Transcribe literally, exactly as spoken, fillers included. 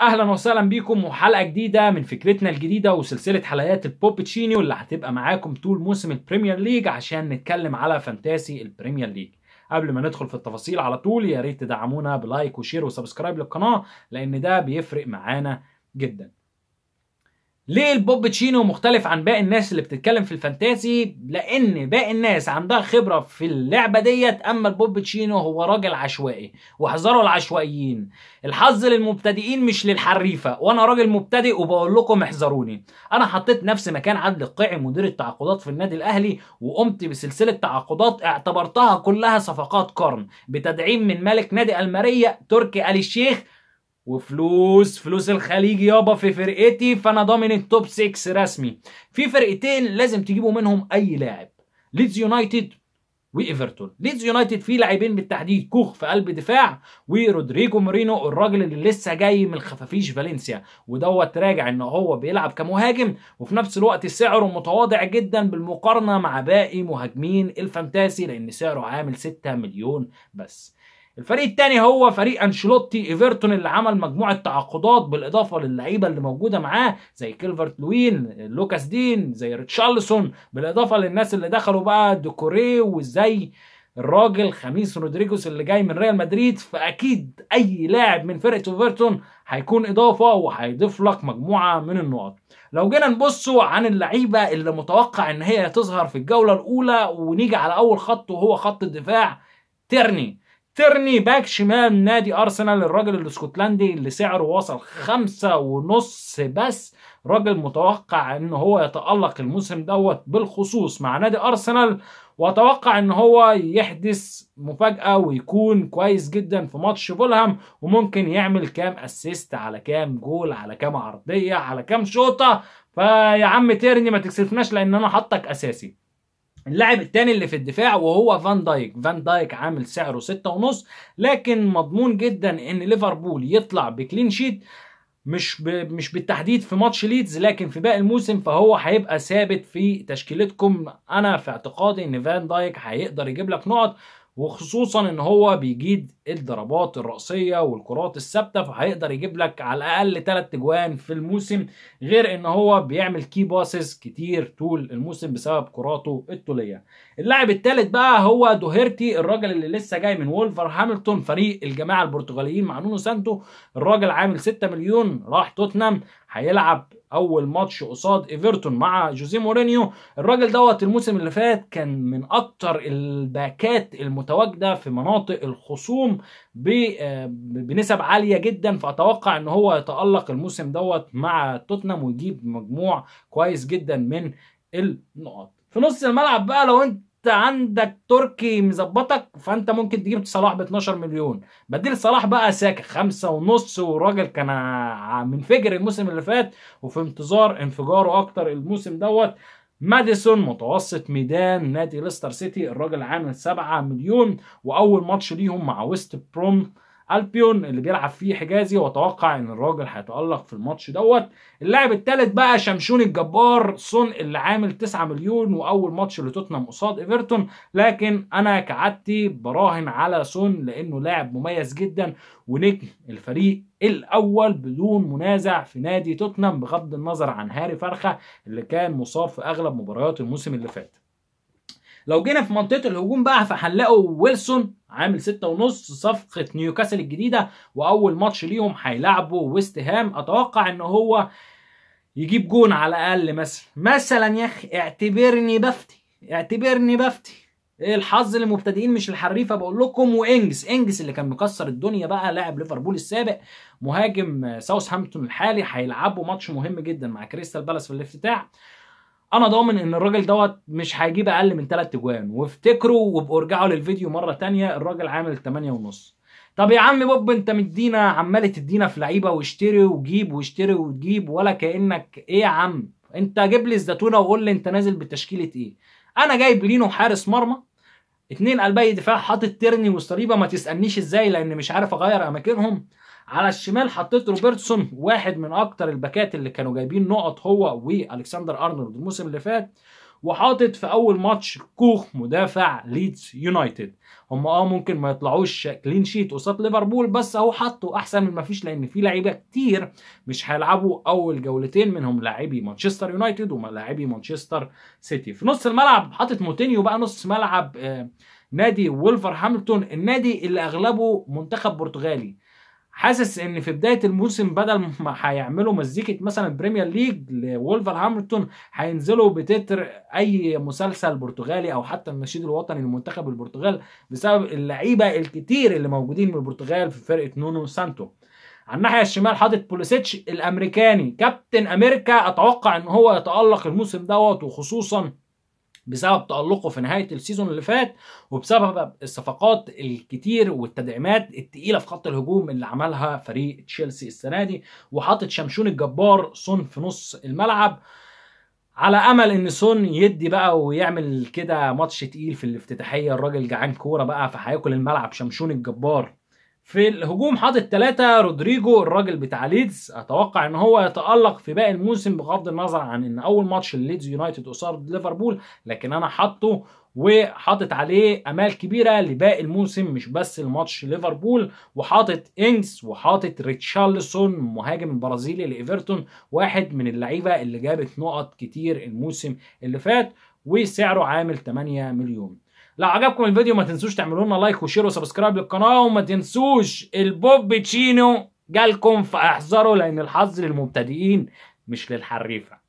اهلا وسهلا بيكم وحلقه جديده من فكرتنا الجديده وسلسله حلقات البوب تشينيو اللي هتبقى معاكم طول موسم البريمير ليج عشان نتكلم على فانتاسي البريمير ليج. قبل ما ندخل في التفاصيل على طول يا ريت تدعمونا بلايك وشير وسبسكرايب للقناه لان ده بيفرق معانا جدا. ليه البوب تشينيو مختلف عن باقي الناس اللي بتتكلم في الفانتاسي؟ لان باقي الناس عندها خبره في اللعبه ديت، اما البوب تشينيو هو راجل عشوائي، واحذروا العشوائيين. الحظ للمبتدئين مش للحريفه، وانا راجل مبتدئ وبقول لكم احذروني. انا حطيت نفسي مكان عادل القيعي مدير التعاقدات في النادي الاهلي، وقمت بسلسله تعاقدات اعتبرتها كلها صفقات قرن بتدعيم من ملك نادي الماريا تركي آل الشيخ، وفلوس فلوس الخليج يابا في فرقتي، فانا ضامن التوب ستة رسمي. في فرقتين لازم تجيبوا منهم اي لاعب، ليدز يونايتد وايفرتون. ليدز يونايتد فيه لاعبين بالتحديد، كوخ في قلب دفاع ورودريجو مورينو الراجل اللي لسه جاي من الخفافيش فالنسيا، ودوت راجع ان هو بيلعب كمهاجم وفي نفس الوقت سعره متواضع جدا بالمقارنه مع باقي مهاجمين الفانتاسي لان سعره عامل ستة مليون بس. الفريق الثاني هو فريق انشيلوتي ايفرتون اللي عمل مجموعه تعاقدات بالاضافه للعيبه اللي موجوده معاه زي كيلفرت لوين، لوكاس دين، زي ريتشارلسون، بالاضافه للناس اللي دخلوا بقى دوكوري وزي الراجل خميس رودريجوس اللي جاي من ريال مدريد. فاكيد اي لاعب من فرقه ايفرتون هيكون اضافه وهيضيف لك مجموعه من النقط. لو جينا نبصوا عن اللعيبه اللي متوقع ان هي تظهر في الجوله الاولى ونيجي على اول خط وهو خط الدفاع، تيرني تيرني باك شمال نادي ارسنال، الراجل الاسكتلندي اللي سعره وصل خمسة ونص بس، راجل متوقع ان هو يتألق الموسم دوت بالخصوص مع نادي ارسنال، واتوقع ان هو يحدث مفاجأة ويكون كويس جدا في ماتش فولهام، وممكن يعمل كام اسيست على كام جول على كام عرضية على كام شوطة. فيا عم تيرني ما تكسفناش لان انا حاطك اساسي. اللاعب الثاني اللي في الدفاع وهو فان دايك، فان دايك عامل سعره ستة ونص، لكن مضمون جدا ان ليفربول يطلع بكلين شيت، مش ب... مش بالتحديد في ماتش ليدز لكن في باقي الموسم، فهو هيبقى ثابت في تشكيلتكم. انا في اعتقادي ان فان دايك هيقدر يجيب لك نقط، وخصوصا ان هو بيجيد الضربات الرأسية والكرات الثابتة، فهيقدر يجيب لك على الاقل ثلاث اجوان في الموسم، غير ان هو بيعمل كي باسز كتير طول الموسم بسبب كراته الطولية. اللاعب الثالث بقى هو دوهيرتي، الراجل اللي لسه جاي من وولفرهامبتون، فريق الجماعة البرتغاليين مع نونو سانتو. الراجل عامل ستة مليون، راح توتنهام، هيلعب اول ماتش قصاد ايفرتون مع جوزيه مورينيو. الراجل دوت الموسم اللي فات كان من اكتر الباكات المتواجده في مناطق الخصوم بنسب عاليه جدا، فاتوقع ان هو يتالق الموسم دوت مع توتنهام ويجيب مجموع كويس جدا من النقط. في نص الملعب بقى لو انت عندك تركي مظبطك فانت ممكن تجيب صلاح ب اتناشر مليون، بديل صلاح بقى ساكا خمسة ونص، والراجل كان منفجر الموسم اللي فات وفي انتظار انفجاره اكتر الموسم دوت. ماديسون متوسط ميدان نادي ليستر سيتي، الراجل عامل سبعة مليون، واول ماتش ليهم مع ويست بروم البيون اللي بيلعب فيه حجازي، واتوقع ان الراجل هيتألق في الماتش دوت. اللاعب الثالث بقى شمشون الجبار سون اللي عامل تسعة مليون، واول ماتش لتوتنهام قصاد ايفرتون، لكن انا كعادتي براهن على سون لانه لاعب مميز جدا ونجم الفريق الاول بدون منازع في نادي توتنهام، بغض النظر عن هاري فرخه اللي كان مصاب في اغلب مباريات الموسم اللي فات. لو جينا في منطقه الهجوم بقى فهنلاقوا ويلسون عامل ستة ونص، صفقه نيوكاسل الجديده، واول ماتش ليهم هيلعبوا ويست هام، اتوقع ان هو يجيب جون على الاقل. مثلا مثلا يا اخي اعتبرني بفتي اعتبرني بفتي الحظ للمبتدئين مش الحريفه بقول لكم. وانجز انجز اللي كان مكسر الدنيا بقى، لاعب ليفربول السابق، مهاجم ساوثهامبتون الحالي، هيلعبوا ماتش مهم جدا مع كريستال بالاس في الافتتاح. انا ضامن ان الراجل دوت مش هيجيب اقل من ثلاث اجوان، وافتكروا وابقوا ارجعوا للفيديو مره ثانيه، الراجل عامل ثمانية ونص. طب يا عم بوب انت مدينا عمال تدينا في لعيبه واشتري وجيب واشتري وتجيب ولا كانك ايه يا عم، انت جيب لي الزتونه وقول لي انت نازل بتشكيله ايه. انا جايب لينو حارس مرمى، اتنين قلبي دفاع، حاطط تيرني وصليبه، ما تسالنيش ازاي لان مش عارف اغير اماكنهم. على الشمال حطيت روبرتسون، واحد من اكتر الباكات اللي كانوا جايبين نقط هو والكسندر ارنولد الموسم اللي فات، وحاطط في اول ماتش كوخ مدافع ليدز يونايتد. هم اه ممكن ما يطلعوش كلين شيت قصاد ليفربول، بس اهو حطوا احسن من ما فيش، لان في لعيبه كتير مش هيلعبوا اول جولتين، منهم لاعبي مانشستر يونايتد ولاعبي مانشستر سيتي. في نص الملعب حاطط موتينيو بقى نص ملعب آه نادي وولفرهامبتون، النادي اللي اغلبه منتخب برتغالي. حاسس ان في بدايه الموسم بدل ما هيعملوا مزيكه مثلا بريمير ليج لولفرهامبتون، هينزلوا بتتر اي مسلسل برتغالي او حتى النشيد الوطني لمنتخب البرتغال، بسبب اللعيبه الكتير اللي موجودين من البرتغال في فرقه نونو سانتو. على الناحيه الشمال حاطط بوليسيتش الامريكاني كابتن امريكا، اتوقع ان هو يتالق الموسم دوت، وخصوصا بسبب تألقه في نهاية السيزون اللي فات، وبسبب الصفقات الكتير والتدعيمات التقيلة في خط الهجوم اللي عملها فريق تشيلسي السنة دي. وحاطط شمشون الجبار سون في نص الملعب، على امل ان سون يدي بقى ويعمل كده ماتش تقيل في الافتتاحية، الراجل جعان كورة بقى فهياكل الملعب شمشون الجبار. في الهجوم حاطط ثلاثة رودريجو الراجل بتاع ليدز، اتوقع ان هو يتألق في باقي الموسم بغض النظر عن ان اول ماتش لليدز يونايتد قصاد ليفربول، لكن انا حاطه وحاطط عليه امال كبيره لباقي الموسم مش بس الماتش ليفربول. وحاطط انجز وحاطط ريتشارلسون مهاجم البرازيلي لايفرتون، واحد من اللعيبه اللي جابت نقط كتير الموسم اللي فات وسعره عامل ثمانية مليون. لو عجبكم الفيديو ما تنسوش تعملوا لنا لايك وشير وسبسكرايب للقناه، وما تنسوش البوب تشينو جالكم فاحذروا، لان الحظ للمبتدئين مش للحريفه.